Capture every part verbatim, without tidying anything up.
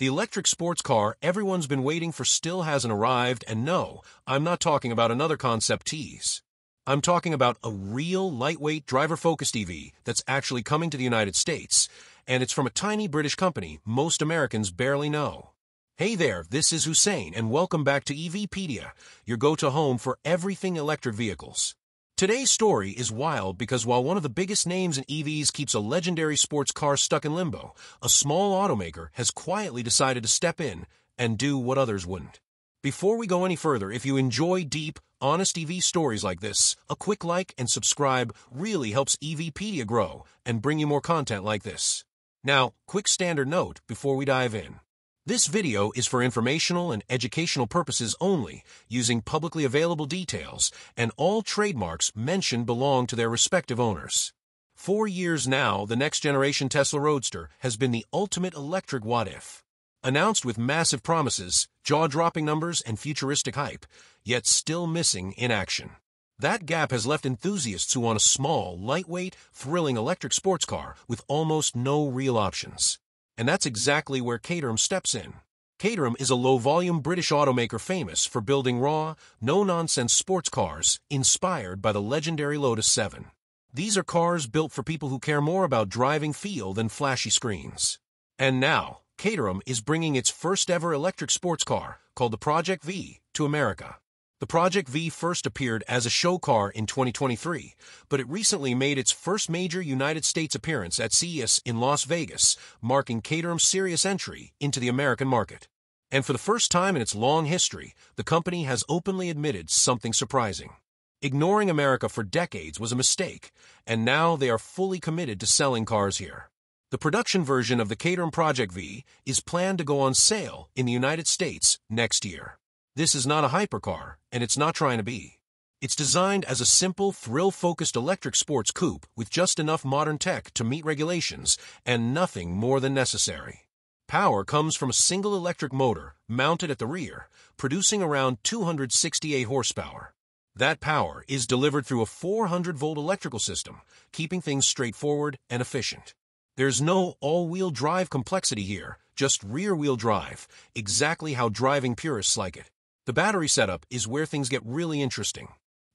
The electric sports car everyone's been waiting for still hasn't arrived, and no, I'm not talking about another concept tease. I'm talking about a real lightweight driver-focused E V that's actually coming to the United States, and it's from a tiny British company most Americans barely know. Hey there, this is Hussein, and welcome back to EVpedia, your go-to home for everything electric vehicles. Today's story is wild because while one of the biggest names in E Vs keeps a legendary sports car stuck in limbo, a small automaker has quietly decided to step in and do what others wouldn't. Before we go any further, if you enjoy deep, honest E V stories like this, a quick like and subscribe really helps EVpedia grow and bring you more content like this. Now, quick standard note before we dive in. This video is for informational and educational purposes only, using publicly available details, and all trademarks mentioned belong to their respective owners. For years now, the next-generation Tesla Roadster has been the ultimate electric what-if. Announced with massive promises, jaw-dropping numbers, and futuristic hype, yet still missing in action. That gap has left enthusiasts who want a small, lightweight, thrilling electric sports car with almost no real options. And that's exactly where Caterham steps in. Caterham is a low-volume British automaker famous for building raw, no-nonsense sports cars inspired by the legendary Lotus seven. These are cars built for people who care more about driving feel than flashy screens. And now, Caterham is bringing its first-ever electric sports car, called the Project V, to America. The Project V first appeared as a show car in twenty twenty-three, but it recently made its first major United States appearance at C E S in Las Vegas, marking Caterham's serious entry into the American market. And for the first time in its long history, the company has openly admitted something surprising. Ignoring America for decades was a mistake, and now they are fully committed to selling cars here. The production version of the Caterham Project V is planned to go on sale in the United States next year. This is not a hypercar, and it's not trying to be. It's designed as a simple, thrill-focused electric sports coupe with just enough modern tech to meet regulations and nothing more than necessary. Power comes from a single electric motor mounted at the rear, producing around two hundred sixty-eight horsepower. That power is delivered through a four hundred volt electrical system, keeping things straightforward and efficient. There's no all-wheel drive complexity here, just rear-wheel drive, exactly how driving purists like it. The battery setup is where things get really interesting.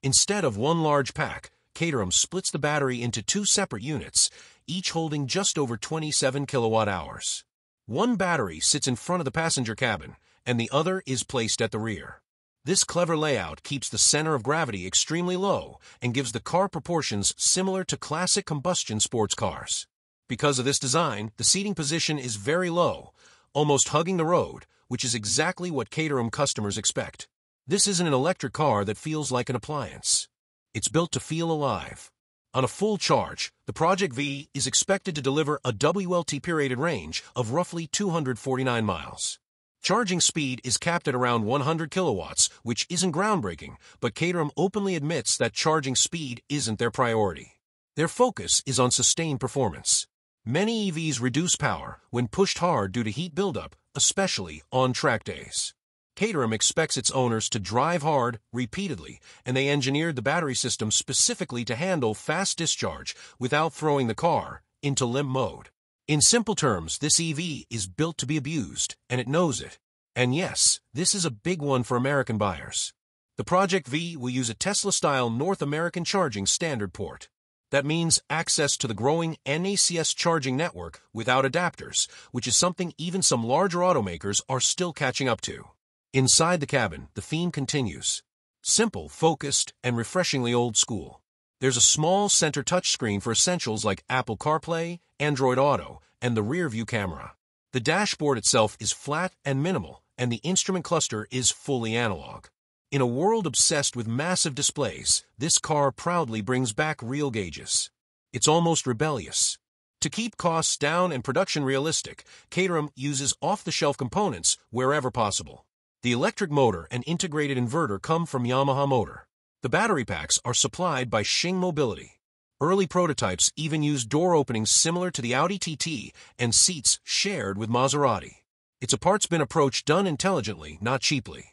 Instead of one large pack, Caterham splits the battery into two separate units, each holding just over twenty-seven kilowatt hours. One battery sits in front of the passenger cabin, and the other is placed at the rear. This clever layout keeps the center of gravity extremely low and gives the car proportions similar to classic combustion sports cars. Because of this design, the seating position is very low, almost hugging the road, which is exactly what Caterham customers expect. This isn't an electric car that feels like an appliance. It's built to feel alive. On a full charge, the Project V is expected to deliver a W L T P rated range of roughly two hundred forty-nine miles. Charging speed is capped at around one hundred kilowatts, which isn't groundbreaking, but Caterham openly admits that charging speed isn't their priority. Their focus is on sustained performance. Many E Vs reduce power when pushed hard due to heat buildup, especially on track days. Caterham expects its owners to drive hard, repeatedly, and they engineered the battery system specifically to handle fast discharge without throwing the car into limp mode. In simple terms, this E V is built to be abused, and it knows it. And yes, this is a big one for American buyers. The Project V will use a Tesla-style North American charging standard port. That means access to the growing N A C S charging network without adapters, which is something even some larger automakers are still catching up to. Inside the cabin, the theme continues. Simple, focused, and refreshingly old school. There's a small center touchscreen for essentials like Apple CarPlay, Android Auto, and the rear-view camera. The dashboard itself is flat and minimal, and the instrument cluster is fully analog. In a world obsessed with massive displays, this car proudly brings back real gauges. It's almost rebellious. To keep costs down and production realistic, Caterham uses off-the-shelf components wherever possible. The electric motor and integrated inverter come from Yamaha Motor. The battery packs are supplied by Xing Mobility. Early prototypes even use door openings similar to the Audi T T and seats shared with Maserati. It's a parts-bin approach done intelligently, not cheaply.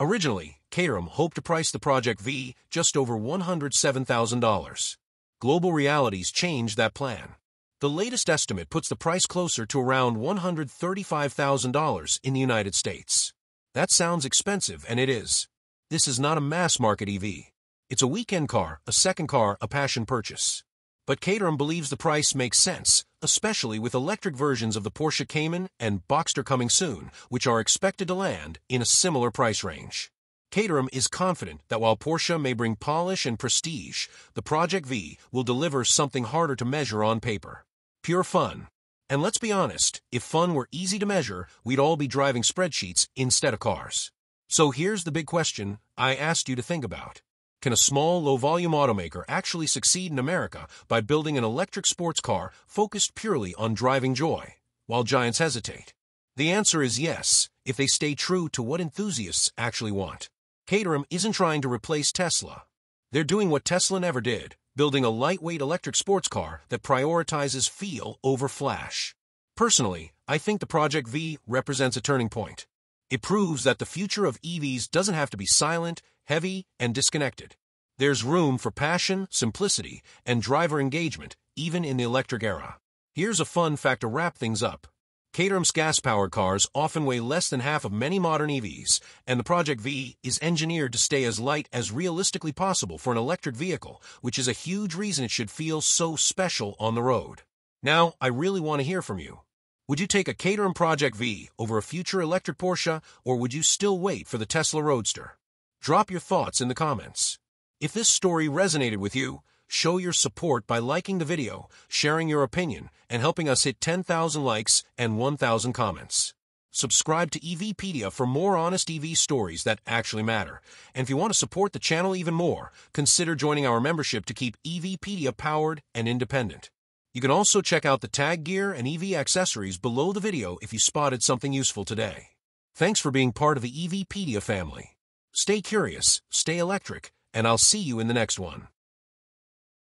Originally, Caterham hoped to price the Project V just over one hundred seven thousand dollars. Global realities changed that plan. The latest estimate puts the price closer to around one hundred thirty-five thousand dollars in the United States. That sounds expensive, and it is. This is not a mass-market E V. It's a weekend car, a second car, a passion purchase. But Caterham believes the price makes sense, especially with electric versions of the Porsche Cayman and Boxster coming soon, which are expected to land in a similar price range. Caterham is confident that while Porsche may bring polish and prestige, the Project V will deliver something harder to measure on paper. Pure fun. And let's be honest, if fun were easy to measure, we'd all be driving spreadsheets instead of cars. So here's the big question I asked you to think about. Can a small, low-volume automaker actually succeed in America by building an electric sports car focused purely on driving joy, while giants hesitate? The answer is yes, if they stay true to what enthusiasts actually want. Caterham isn't trying to replace Tesla. They're doing what Tesla never did, building a lightweight electric sports car that prioritizes feel over flash. Personally, I think the Project V represents a turning point. It proves that the future of E Vs doesn't have to be silent, heavy, and disconnected. There's room for passion, simplicity, and driver engagement, even in the electric era. Here's a fun fact to wrap things up. Caterham's gas-powered cars often weigh less than half of many modern E Vs, and the Project V is engineered to stay as light as realistically possible for an electric vehicle, which is a huge reason it should feel so special on the road. Now, I really want to hear from you. Would you take a Caterham Project V over a future electric Porsche, or would you still wait for the Tesla Roadster? Drop your thoughts in the comments. If this story resonated with you, show your support by liking the video, sharing your opinion, and helping us hit ten thousand likes and one thousand comments. Subscribe to EVpedia for more honest E V stories that actually matter. And if you want to support the channel even more, consider joining our membership to keep EVpedia powered and independent. You can also check out the tag gear and E V accessories below the video if you spotted something useful today. Thanks for being part of the EVpedia family. Stay curious, stay electric, and I'll see you in the next one.